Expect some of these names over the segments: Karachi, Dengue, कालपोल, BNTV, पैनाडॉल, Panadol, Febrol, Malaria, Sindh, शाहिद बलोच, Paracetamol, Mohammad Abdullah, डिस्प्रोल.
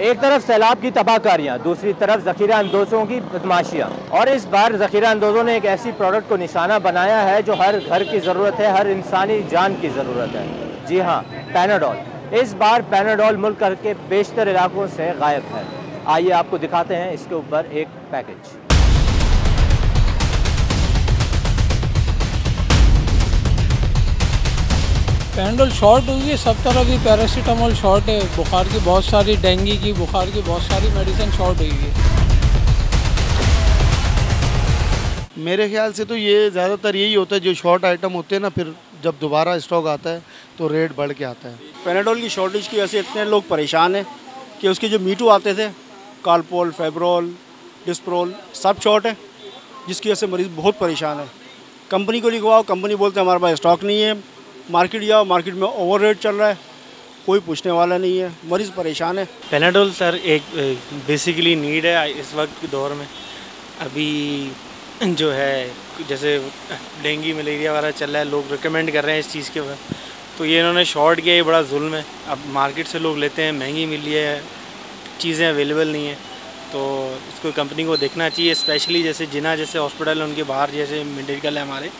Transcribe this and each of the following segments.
एक तरफ सैलाब की तबाहकारियाँ, दूसरी तरफ ज़ख़ीरा अंदोज़ों की बदमाशियाँ। और इस बार ज़ख़ीरा अंदोज़ों ने एक ऐसी प्रोडक्ट को निशाना बनाया है जो हर घर की ज़रूरत है, हर इंसानी जान की ज़रूरत है। जी हाँ, पैनाडॉल। इस बार पैनाडॉल मुल्क भर के बेशतर इलाकों से गायब है। आइए आपको दिखाते हैं इसके ऊपर एक पैकेज। पैनाडोल शॉर्ट हुई है, सब तरह की पैरासीटामोल शॉर्ट है, बुखार की बहुत सारी, डेंगू की, बुखार की बहुत सारी मेडिसिन शॉर्ट हुई है। मेरे ख्याल से तो ये ज़्यादातर यही होता है, जो शॉर्ट आइटम होते हैं ना, फिर जब दोबारा स्टॉक आता है तो रेट बढ़ के आता है। पैनाडोल की शॉर्टेज की वजह से इतने लोग परेशान हैं कि उसके जो मीटू आते थे, कालपोल, फेब्रोल, डिस्प्रोल, सब शॉर्ट है, जिसकी वजह से मरीज़ बहुत परेशान है। कंपनी को लिखवाओ, कंपनी बोलते हैं हमारे पास स्टॉक नहीं है। मार्केट या मार्केट में ओवर रेट चल रहा है, कोई पूछने वाला नहीं है, मरीज़ परेशान है। पैनाडोल सर एक बेसिकली नीड है इस वक्त के दौर में। अभी जो है जैसे डेंगू मलेरिया वगैरह चल रहा है, लोग रिकमेंड कर रहे हैं इस चीज़ के ऊपर, तो ये इन्होंने शॉर्ट किया, ये बड़ा जुल्म है। अब मार्केट से लोग लेते हैं, महंगी मिल रही है, चीज़ें अवेलेबल नहीं है, तो इसको कंपनी को देखना चाहिए। स्पेशली जैसे जिना जैसे हॉस्पिटल है, उनके बाहर जैसे मेडिकल है हमारे,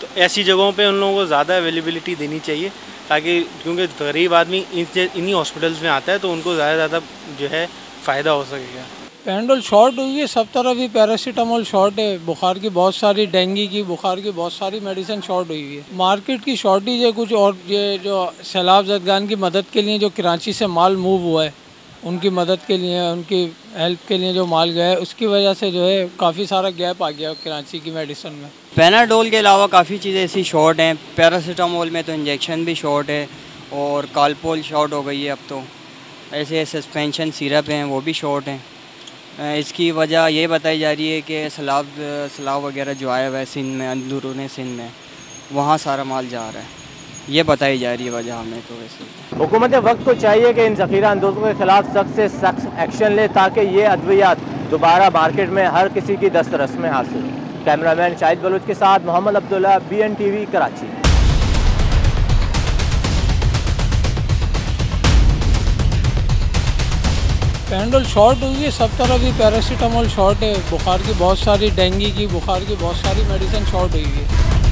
तो ऐसी जगहों पे उन लोगों को ज़्यादा अवेलेबिलिटी देनी चाहिए, ताकि क्योंकि गरीब आदमी इन्हीं हॉस्पिटल्स में आता है तो उनको ज़्यादा से ज़्यादा जो है फ़ायदा हो सकेगा। पैनाडोल शॉर्ट हुई है, सब तरह की पैरासीटामोल शॉर्ट है, बुखार की बहुत सारी, डेंगू की, बुखार की बहुत सारी मेडिसिन शॉर्ट हुई है। मार्केट की शॉर्टेज है कुछ, और ये जो सैलाब ज़दगान की मदद के लिए जो कराची से माल मूव हुआ है, उनकी मदद के लिए, उनकी हेल्प के लिए जो माल गया है, उसकी वजह से जो है काफ़ी सारा गैप आ गया कराची की मेडिसिन में। पैनाडोल के अलावा काफ़ी चीज़ें ऐसी शॉर्ट हैं। पैरासीटामोल में तो इंजेक्शन भी शॉर्ट है, और कालपोल शॉर्ट हो गई है। अब तो ऐसे सस्पेंशन सिरप हैं, वो भी शॉर्ट हैं। इसकी वजह ये बताई जा रही है कि सैलाब वगैरह जो आया हुआ है सिंध में, अंदरूनी सिंध में, वहाँ सारा माल जा रहा है, ये बताई जा रही है वजह हमें। तो वैसे हुकूमत वक्त को चाहिए कि इन ज़ख़ीरा अंदोज़ों के ख़िलाफ़ सख्त से सख्त एक्शन ले, ताकि ये अद्वियात दोबारा मार्केट में हर किसी की दस्तरस में हासिल हो। कैमरामैन शाहिद बलोच के साथ Mohammad Abdullah, BNTV Karachi. Panadol short हुई है, सब तरह की पैरासीटामोल शॉर्ट है, बुखार की बहुत सारी, डेंगू की, बुखार की बहुत सारी मेडिसिन शॉर्ट हुई है।